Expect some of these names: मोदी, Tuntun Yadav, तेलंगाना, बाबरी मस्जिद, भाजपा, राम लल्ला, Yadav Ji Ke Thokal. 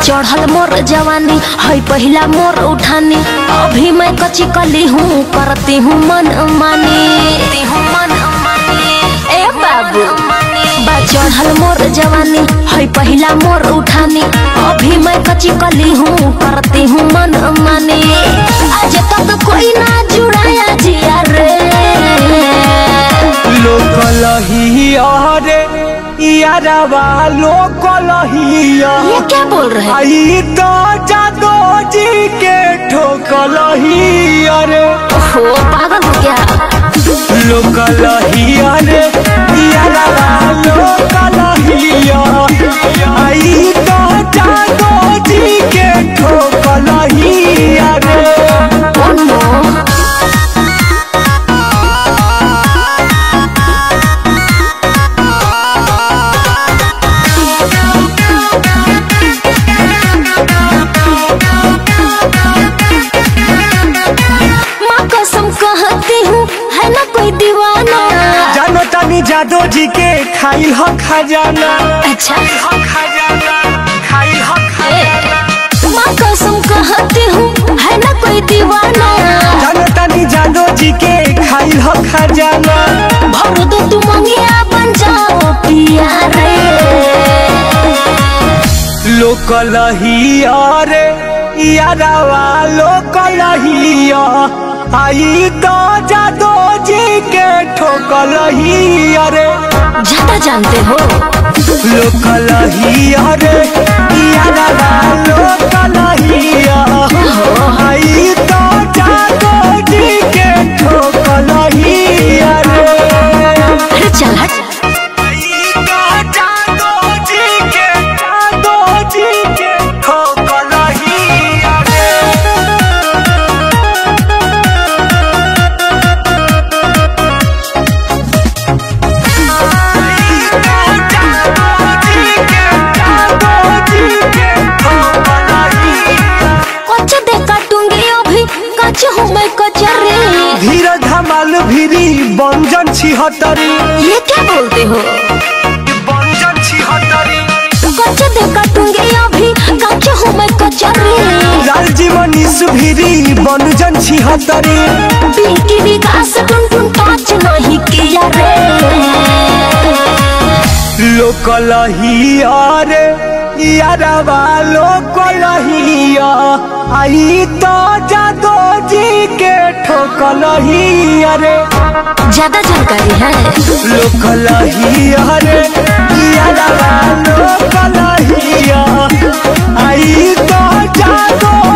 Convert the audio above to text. चढ़ल मोर जवानी है पहला मोर उठानी, अभी मैं कच्ची कली हूँ करती हूँ मनमानी। ए बाबू बा चढ़ल मोर जवानी है पहला मोर उठानी, अभी मैं कच्ची कली हूँ करती हूँ मनमानी। आज तक तो कोई ना जुड़ाया जिया रे लोकल ही आरे यारवा लोकल ही आ। ये क्या बोल रहे हैं? आई तो यादव जी के ठोकल ही अरे हो पागल हो क्या लोकल ही अरे यारवा लोकल ही आ। आई तो यादव जी के ठोकल ही अरे यादव जी के खाई हो खजाना। अच्छा माँ कसम कहती हूँ है ना कोई दीवाना, जानता नहीं यादव जी के खाई हो खजाना। भर दो तुम मंगिया बन जाओ पिया रे लोकल ही अरे यारवा लोकल ही आ। आई तो यादव जी के ठोकल ही अरे ज्यादा जानते हो लोकल ही अरे यारवा लोकल ही आ। आई तो यादव जी के ठोकल ही अरे चल हट। धीरज धमाल भीरी बंजन छिहत्तरी। ये क्या बोलते हो बंजन छिहत्तरी कच्चे देखा टूंगे अभी कच्चे हूँ मैं कचरी। लाल जीवन सुभीरी बंजन छिहत्तरी बिल्की विकास टुनटुन टच नहीं किया रे लोकल ही अरे यारवा लोकल ही आ। आई तो यादव जी के ठोकल ही अरे ज्यादा जानकारी है लोकल ही अरे यारवा लोकल ही आ। आई तो यादव